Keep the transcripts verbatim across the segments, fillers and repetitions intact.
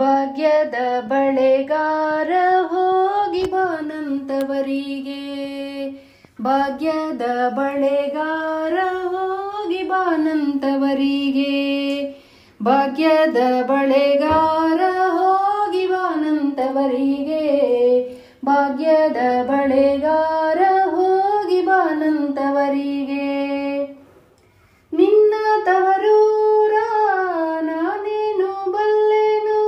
ಭಾಗ್ಯದ ಬಳೆಗಾರ ಹೋಗಿ ಬಾನಂತವರಿಗೆ, ಭಾಗ್ಯದ ಬಳೆಗಾರ ಹೋಗಿ ಬಾನಂತವರಿಗೆ, ಭಾಗ್ಯದ ಬಳೆಗಾರ ಹೋಗಿ ಬಾನಂತವರಿಗೆ, ಭಾಗ್ಯದ ಬಳೆಗಾರ ಹೋಗಿ ಬಾನಂತವರಿಗೆ. ನಿನ್ನ ತವರೂರ ನಾನೇನು ಬಲ್ಲೆನು,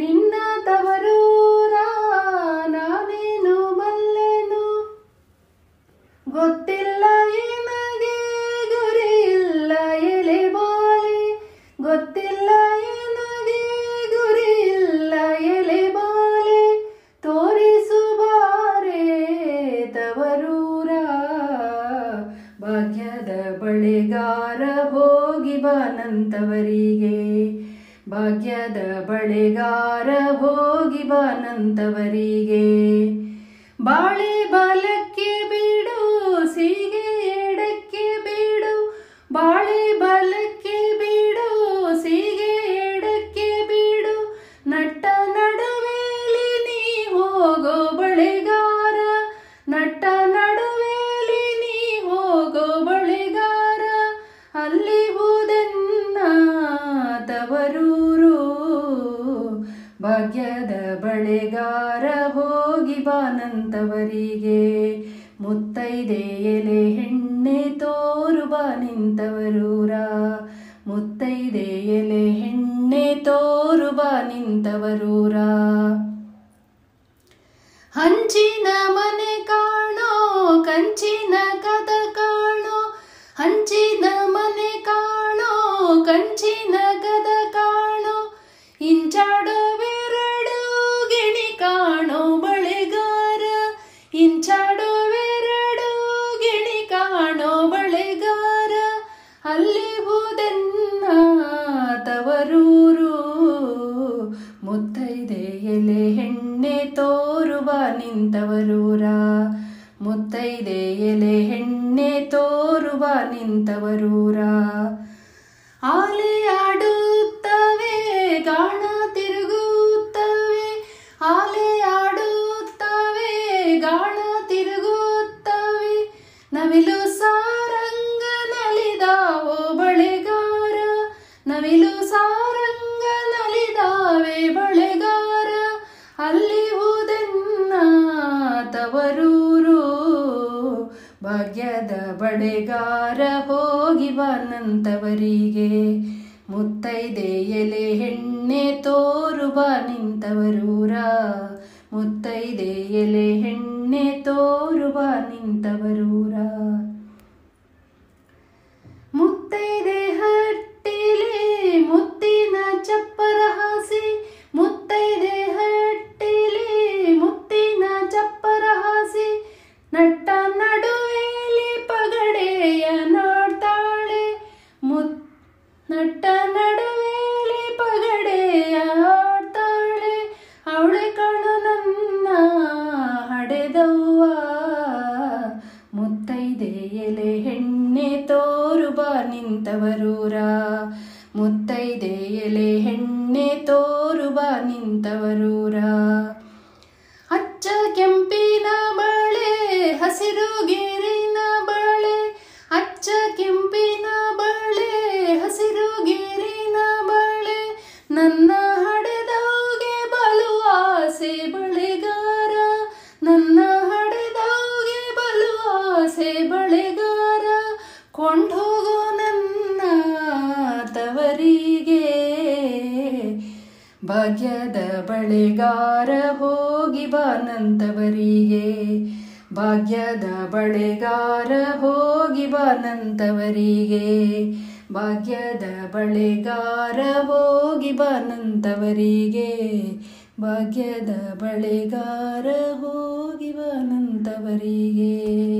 ನಿನ್ನ ತವರೂರ ನಾನೇನು ಬಲ್ಲೆನು, ಗೊತ್ತಿಲ್ಲ ನಿನಗೆ ಗುರಿ ಇಲ್ಲ ಎಲೆ ಬಾಳೆ, ಗೊತ್ತಿಲ್ಲ ನಿನಗೆ ಗುರಿ ಇಲ್ಲ ಎಲೆ ಬಾಳೆ, ತೋರಿಸು ಬಾರೆ ತವರೂರ. ಭಾಗ್ಯದ ಬಳೆಗಾರ ಹೋಗಿ ಬಾನಂತವರಿಗೆ, ಭಾಗ್ಯದ ಬಳೆಗಾರ ಹೋಗಿ ಬಾನಂತವರಿಗೆ. ಬಾಳೆ ಬಾಲಕ್ಕೆ ಬಿಡು ಸೀಗೆ ಎಡಕ್ಕೆ ಬಿಡು, ಬಾಳೆ ಬಾಲಕ್ಕೆ ಬಿಡು ಸೀಗೆ ಎಡಕ್ಕೆ ಬಿಡು, ನಟ್ಟ ನಡುವೆಲಿ ನೀ ಹೋಗೋ ಬಳೆಗಾರ, ನಟ್ಟ ನಡುವೆಲಿ ನೀ ಹೋಗೋ ಬಳೆಗಾರ, ಅಲ್ಲಿವುದನ್ನ ತವರೂರು. ಭಾಗ್ಯದ ಬಳೆಗಾರ ಹೋಗಿ ಬಾನಂತವರಿಗೆ, ಮುತ್ತೈದೆ ಎಲೆ ಹೆಣ್ಣೆ ತೋರು ಬಾನಿಂತವರೂರ, ಮುತ್ತೈದೆ ಎಲೆ ಹೆಣ್ಣೆ ತೋರು ಬಾನಿಂತವರೂರ. ಹಂಚಿನ ಮನೆ ಕಾಣೋ ಕಂಚಿನ ಕದ ಕಾಣೋ, ಹಂಚಿನ ಮನೆ ಕಾಣೋ ಕಂಚಿನ ಕದ ಕಾಣೋ, ಇಂಚಾಡುವೆರಡು ಗಿಣಿ ಕಾಣೋ ಬಳೆಗಾರ, ಇಂಚಾಡುವೆರಡು ಗಿಣಿ ಕಾಣೋ ಬಳೆಗಾರ, ಅಲ್ಲಿವುದನ್ನ ತವರೂರು. ಮುತ್ತೈದೆ ಎಲೆ ಹೆಣ್ಣೆ ತೋರು ಬಾನಿಂತವರೂರ, ಮುತ್ತೈದೆ ಎಲೆ ಹೆಣ್ಣೆ ತೋರು ಬಾನಿಂತವರೂರ. ಆಲೆ ಆಡುತ್ತವೆ ಗಾಣ ತಿರುಗುತ್ತವೆ, ಆಲೆ ಆಡುತ್ತವೆ ಗಾಣ ತಿರುಗುತ್ತವೆ, ನವಿಲು ಸಾರಂಗ ನಲಿದಾವೋ ಬಳೆಗಾರ, ನವಿಲು ಸಾರಂಗ ನಲಿದಾವೆ ಬಳೆಗಾರ, ಅಲ್ಲಿವುದನ್ನ ತವರೂರು. ಭಾಗ್ಯದ ಬಳೆಗಾರ ಹೋಗಿ ಬಾನಂತವರಿಗೆ, ಮುತ್ತೈದೆ ಎಲೆ ಹೆಣ್ಣೆ ತೋರು ಬಾನಿಂತವರೂರ, ಮುತ್ತೈದೆ ಎಲೆ ಹೆಣ್ಣೆ ತೋರು ಬಾನಿಂತವರೂರ. ಮುತ್ತೈದೆ ಹಟ್ಟಿಲೆ ಮುತ್ತಿನ ಚಪ್ಪರ ಹಾಸಿ, ಮುತ್ತೈದೆ ಹಟ್ಟಿಲೆ ಮುತ್ತಿನ ಚಪ್ಪರ ಹಾಸಿ, ನಟ್ಟ ನಡುವೆಲಿ ಪಗಡೆಯ ನಾಡ್ತಾಳೆ, ಮುತ್ತ ನಟ್ಟ ನಡುವೆಲಿ ಪಗಡೆಯ ಆಡ್ತಾಳೆ, ಅವಳೆ ಕಣು ನನ್ನ ಹಡೆದವ್ವ. ಮುತ್ತೈದೆ ಎಲೆ ಹೆಣ್ಣೆ ತೋರು ಬಾನಿಂತವರೂರ, ಮುತ್ತೈದೆ ಎಲೆ ಹೆಣ್ಣೆ ತೋರು ಬಾನಿಂತವರೂರ. ಹಚ್ಚ ಕೆಂಪಿನ ಬಳೆ ಹಸಿರು ಗೆರಿನ ಬಳೆ, ಹಚ್ಚ ಕೆಂಪಿನ ಬಳೆ ಹಸಿರು ಗೆರಿನ ಬಳೆ, ನನ್ನ ಹಡೆದವ್ಗೆ ಬಲು ಆಸೆ ಬಳೆಗಾರ, ನನ್ನ ಹಡೆದವ್ಗೆ ಬಲು ಆಸೆ ಬಳೆಗಾರ, ಕೊಂಡೋಗೋ ನನ್ನ ತವರಿಗೆ. ಭಾಗ್ಯದ ಬಳೆಗಾರ ಹೋಗಿ ಬಾನಂತವರಿಗೆ, ಭಾಗ್ಯದ ಬಳೆಗಾರ ಹೋಗಿ ಬಾನಂತವರಿಗೆ, ಭಾಗ್ಯದ ಬಳೆಗಾರ ಹೋಗಿ ಬಾನಂತವರಿಗೆ, ಭಾಗ್ಯದ ಬಳೆಗಾರ ಹೋಗಿ ಬಾನಂತವರಿಗೆ.